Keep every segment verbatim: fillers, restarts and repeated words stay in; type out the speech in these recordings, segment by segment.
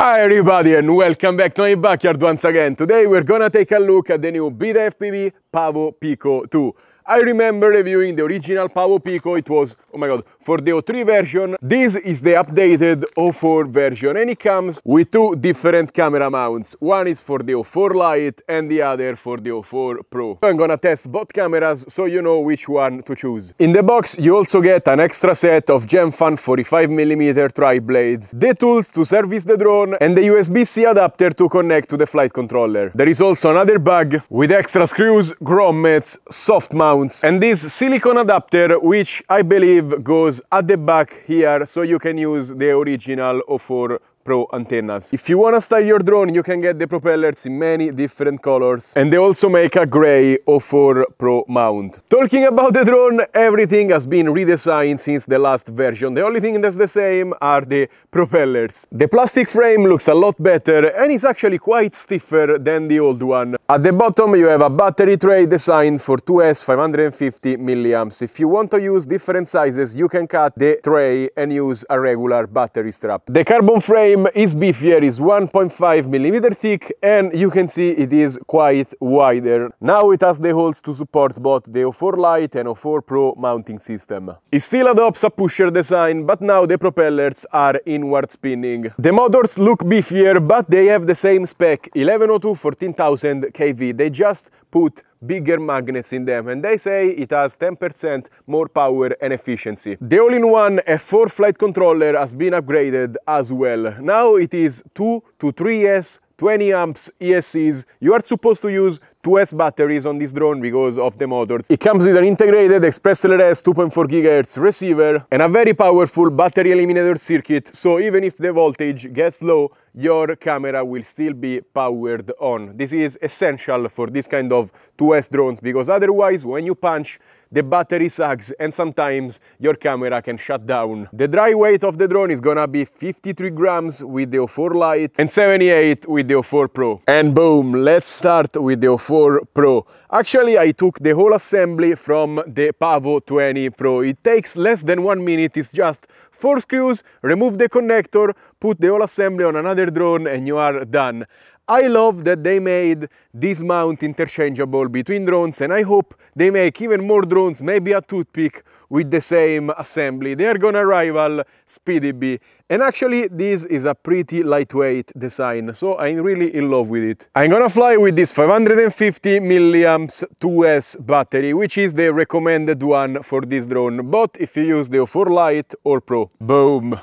Hi everybody and welcome back to my backyard once again. Today we're gonna take a look at the new BetaFPV Pavo Pico two. I remember reviewing the original Pavo Pico, it was, oh my god, for the O three version. This is the updated O four version and it comes with two different camera mounts. One is for the O four Lite and the other for the O four Pro. I'm gonna test both cameras so you know which one to choose. In the box you also get an extra set of Gemfan forty-five millimeter tri-blades, the tools to service the drone and the U S B C adapter to connect to the flight controller. There is also another bag with extra screws, grommets, soft mounts, and this silicone adapter, which I believe goes at the back here, so you can use the original O four Pro antennas. If you want to style your drone, you can get the propellers in many different colors, and they also make a grey O four Pro mount. Talking about the drone, everything has been redesigned since the last version. The only thing that's the same are the propellers. The plastic frame looks a lot better and is actually quite stiffer than the old one. At the bottom you have a battery tray designed for two S five hundred fifty milliamps. If you want to use different sizes, you can cut the tray and use a regular battery strap. The carbon frame is beefier, is one point five millimeter thick, and you can see it is quite wider. Now it has the holes to support both the O four Lite and O four Pro mounting system. It still adopts a pusher design, but now the propellers are inward spinning. The motors look beefier, but they have the same spec, eleven oh two fourteen thousand K V. They just put bigger magnets in them, and they say it has ten percent more power and efficiency. The all-in-one F four flight controller has been upgraded as well. Now it is two to three S, twenty amps E S Cs. You are supposed to use two S batteries on this drone because of the motors. It comes with an integrated ExpressLRS two point four gigahertz receiver and a very powerful battery eliminator circuit, so even if the voltage gets low, your camera will still be powered on. This is essential for this kind of two S drones because otherwise when you punch, the battery sags and sometimes your camera can shut down. The dry weight of the drone is gonna be fifty-three grams with the O four Lite and seventy-eight with the O four Pro. And boom, let's start with the O four Pro. Actually, I took the whole assembly from the Pavo twenty Pro. It takes less than one minute, it's just four screws, remove the connector, put the whole assembly on another drone and you are done. I love that they made this mount interchangeable between drones, and I hope they make even more drones, maybe a toothpick, with the same assembly. They are gonna rival Speedy B. And actually this is a pretty lightweight design, so I'm really in love with it. I'm gonna fly with this five hundred fifty milliamps two S battery, which is the recommended one for this drone, but if you use the O four Lite or Pro. Boom.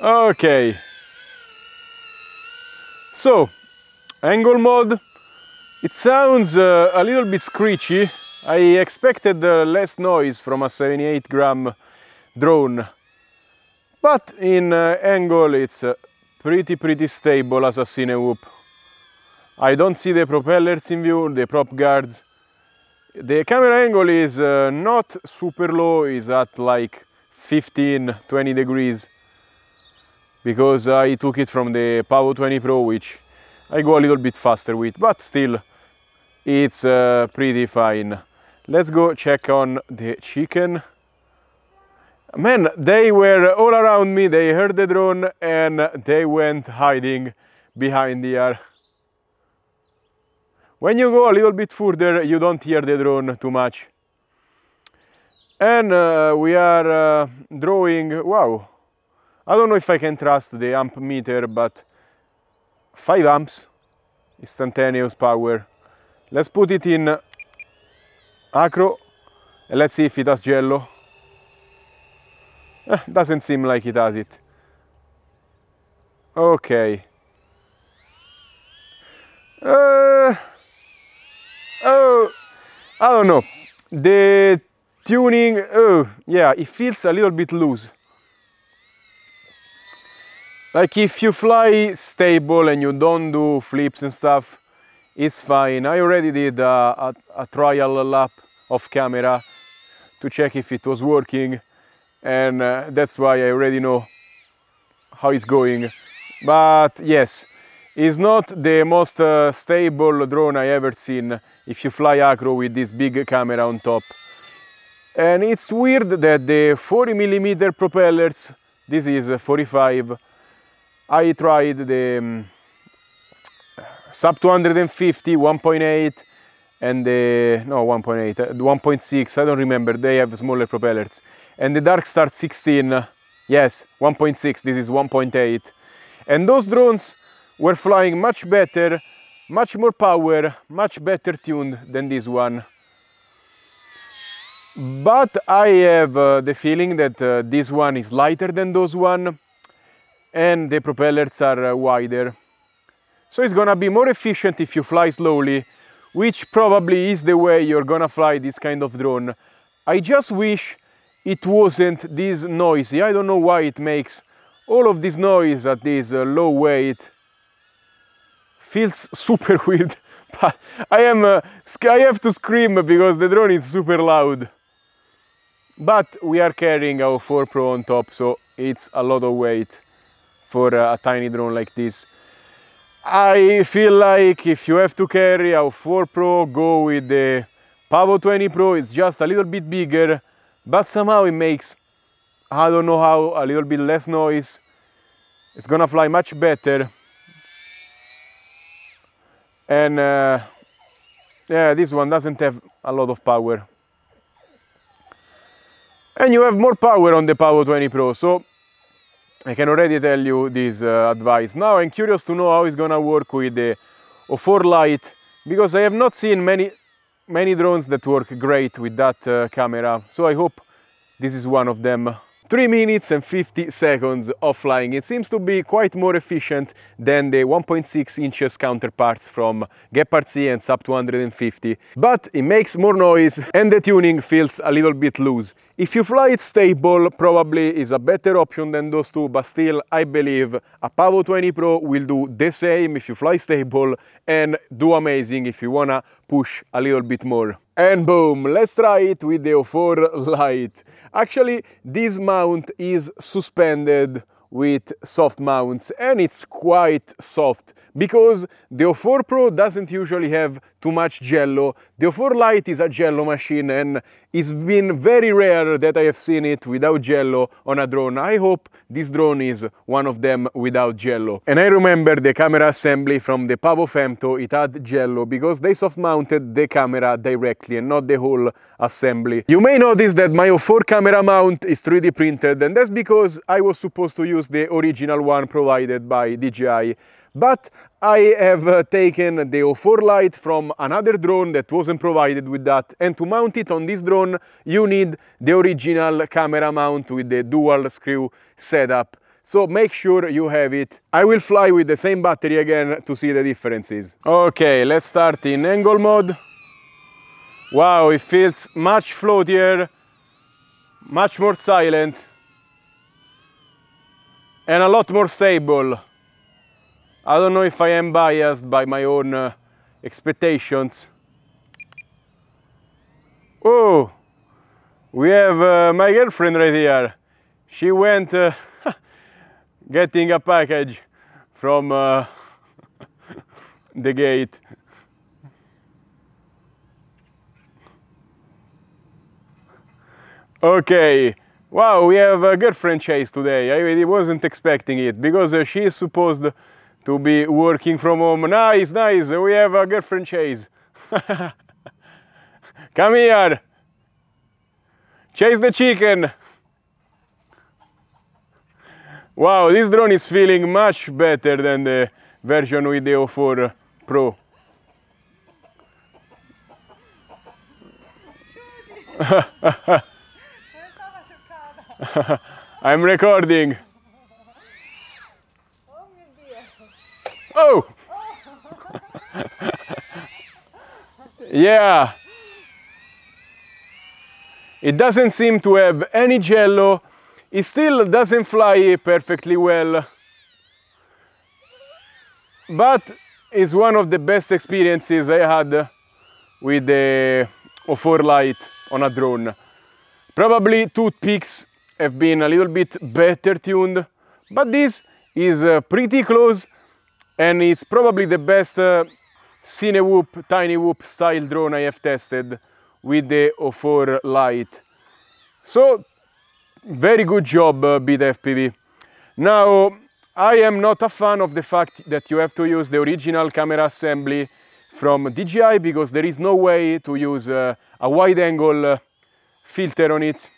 Okay. So, angle mode, it sounds uh, a little bit screechy. I expected uh, less noise from a seventy-eight gram drone, but in uh, angle it's uh, pretty pretty stable as a Cinewhoop. I don't see the propellers in view, the prop guards. The camera angle is uh, not super low, is at like fifteen to twenty degrees. Because I took it from the Pavo twenty Pro, which I go a little bit faster with, but still, it's uh, pretty fine. Let's go check on the chicken. Man, they were all around me, they heard the drone, and they went hiding behind here. When you go a little bit further, you don't hear the drone too much. And uh, we are uh, drawing, wow. I don't know if I can trust the amp meter, but five amps, instantaneous power. Let's put it in Acro and let's see if it has jello. Eh, doesn't seem like it has it. Okay. Uh, oh, I don't know. The tuning, oh, yeah, it feels a little bit loose. Like if you fly stable and you don't do flips and stuff, it's fine. I already did a, a, a trial lap off camera to check if it was working, and uh, that's why I already know how it's going. But yes, it's not the most uh, stable drone I ever seen if you fly Acro with this big camera on top. And it's weird that the forty millimeter propellers, this is forty-five, I tried the um, sub two hundred fifty, one point eight, and the, no, one point eight, one point six, I don't remember, they have smaller propellers. And the DarkStar sixteen, yes, one point six, this is one point eight. And those drones were flying much better, much more power, much better tuned than this one. But I have uh, the feeling that uh, this one is lighter than those one, and the propellers are uh, wider. So it's gonna be more efficient if you fly slowly, which probably is the way you're gonna fly this kind of drone. I just wish it wasn't this noisy. I don't know why it makes all of this noise at this uh, low weight. Feels super weird, but I am uh, I have to scream because the drone is super loud. But we are carrying our O four Pro on top, so it's a lot of weight for uh, a tiny drone like this. I feel like if you have to carry our O four Pro, go with the Pavo twenty Pro. It's just a little bit bigger, but somehow it makes, I don't know how, a little bit less noise. It's gonna fly much better. And uh, yeah, this one doesn't have a lot of power. And you have more power on the Pavo twenty Pro, so I can already tell you this uh, advice. Now I'm curious to know how it's gonna work with the O four Lite, because I have not seen many many drones that work great with that uh, camera, so I hope this is one of them. three minutes and fifty seconds of flying. It seems to be quite more efficient than the one point six inches counterparts from Gepard C and Sub two hundred fifty, but it makes more noise and the tuning feels a little bit loose. If you fly it stable, probably is a better option than those two, but still I believe a Pavo twenty Pro will do the same if you fly stable, and do amazing if you wanna push a little bit more. And boom, let's try it with the O four Lite. Actually, this mount is suspended with soft mounts, and it's quite soft because the O four Pro doesn't usually have too much jello. The O four Lite is a jello machine, and it's been very rare that I have seen it without jello on a drone. I hope this drone is one of them without jello. And I remember the camera assembly from the Pavo Femto, it had jello because they soft mounted the camera directly and not the whole assembly. You may notice that my O four camera mount is three D printed, and that's because I was supposed to use the original one provided by D J I. But I have uh, taken the O four Lite from another drone that wasn't provided with that, and to mount it on this drone you need the original camera mount with the dual screw setup. So make sure you have it. I will fly with the same battery again to see the differences. Okay, let's start in angle mode. Wow, it feels much floatier, much more silent, and a lot more stable. I don't know if I am biased by my own uh, expectations. Oh, we have uh, my girlfriend right here. She went uh, getting a package from uh, the gate. Okay. Wow, we have a girlfriend chase today. I really wasn't expecting it because uh, she is supposed to be working from home. Nice, nice, we have a girlfriend chase. Come here. Chase the chicken. Wow, this drone is feeling much better than the version with the O four Pro. I'm recording. Oh! Yeah! It doesn't seem to have any jello. It still doesn't fly perfectly well, but it's one of the best experiences I had with the O four Lite on a drone. Probably toothpicks have been a little bit better tuned, but this is uh, pretty close. And it's probably the best uh, Cinewhoop, tinywhoop style drone I have tested with the O four Lite. So, very good job, uh, BetaFPV. Now, I am not a fan of the fact that you have to use the original camera assembly from D J I, because there is no way to use uh, a wide-angle uh, filter on it,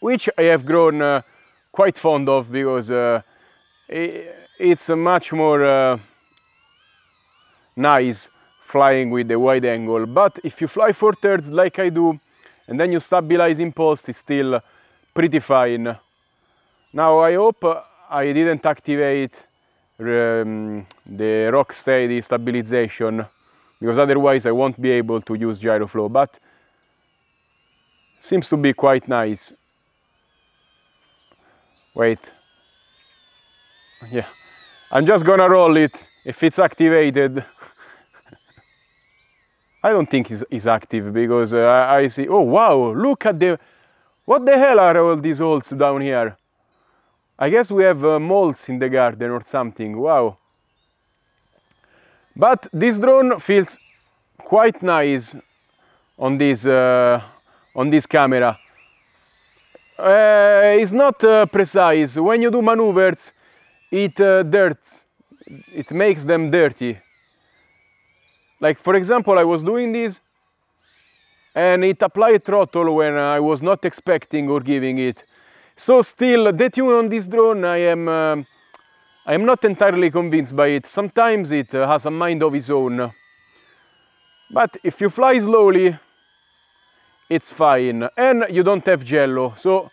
which I have grown uh, quite fond of, because uh, it's much more uh, nice flying with the wide angle. But if you fly four thirds like I do, and then you stabilize in post, it's still pretty fine. Now I hope I didn't activate um, the rock steady stabilization, because otherwise I won't be able to use gyroflow, but seems to be quite nice. Wait, yeah, I'm just gonna roll it if it's activated. I don't think it's, it's active, because uh, I see, oh wow, look at the, what the hell are all these holes down here? I guess we have uh, moles in the garden or something, wow. But this drone feels quite nice on this, uh, on this camera. Uh, it's not uh, precise. When you do maneuvers, it uh, dirt, it makes them dirty. Like, for example, I was doing this and it applied throttle when I was not expecting or giving it. So still, the tune on this drone, I am uh, I am not entirely convinced by it. Sometimes it uh, has a mind of its own. But if you fly slowly, it's fine. And you don't have jello. So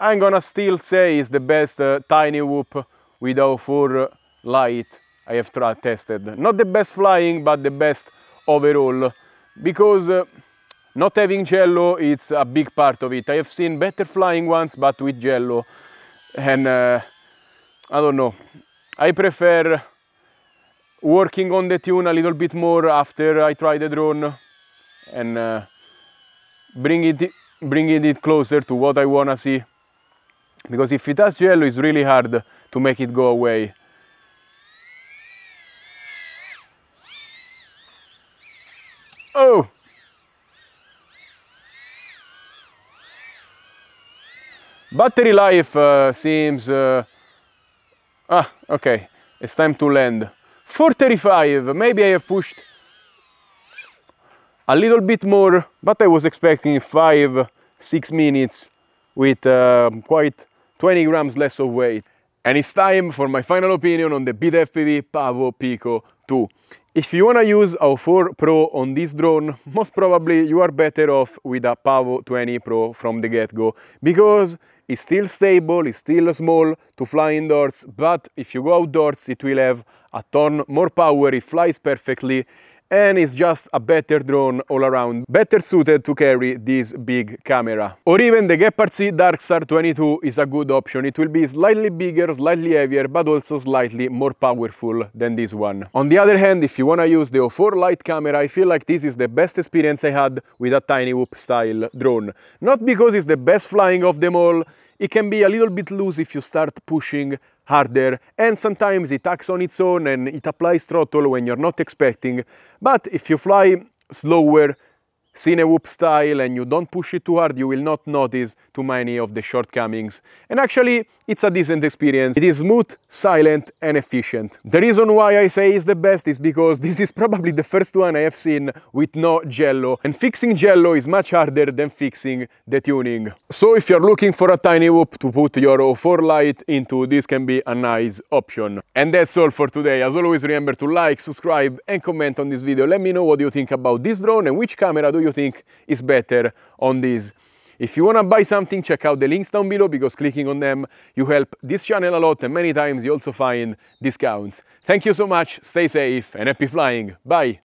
I'm gonna still say it's the best uh, Tinywhoop with O four Lite I have tested. Not the best flying, but the best overall, because uh, not having jello, it's a big part of it. I have seen better flying ones, but with jello, and uh, I don't know. I prefer working on the tune a little bit more after I try the drone, and uh, bring it, bringing it closer to what I wanna see. Because if it has jello, it's really hard to make it go away. Oh! Battery life uh, seems... Uh, ah, okay, it's time to land. four thirty-five, maybe I have pushed a little bit more, but I was expecting five, six minutes with uh, quite twenty grams less of weight. And it's time for my final opinion on the BetaFPV Pavo Pico two. If you want to use O four Pro on this drone, most probably you are better off with a Pavo twenty Pro from the get-go, because it's still stable, it's still small to fly indoors, but if you go outdoors it will have a ton more power, it flies perfectly, and it's just a better drone all around, better suited to carry this big camera. Or even the Gepard C DarkStar twenty-two is a good option. It will be slightly bigger, slightly heavier, but also slightly more powerful than this one. On the other hand, if you want to use the O four Lite camera, I feel like this is the best experience I had with a Tinywhoop style drone. Not because it's the best flying of them all, it can be a little bit loose if you start pushing harder, and sometimes it acts on its own and it applies throttle when you're not expecting. But if you fly slower, Cinewhoop style, and you don't push it too hard, you will not notice too many of the shortcomings. And actually, it's a decent experience. It is smooth, silent, and efficient. The reason why I say it's the best is because this is probably the first one I have seen with no jello, and fixing jello is much harder than fixing the tuning. So if you're looking for a Tinywhoop to put your O four Lite into, this can be a nice option. And that's all for today. As always, remember to like, subscribe, and comment on this video. Let me know what you think about this drone and which camera do you think is better on this. If you want to buy something, check out the links down below, because clicking on them you help this channel a lot, and many times you also find discounts. Thank you so much, stay safe, and happy flying. Bye.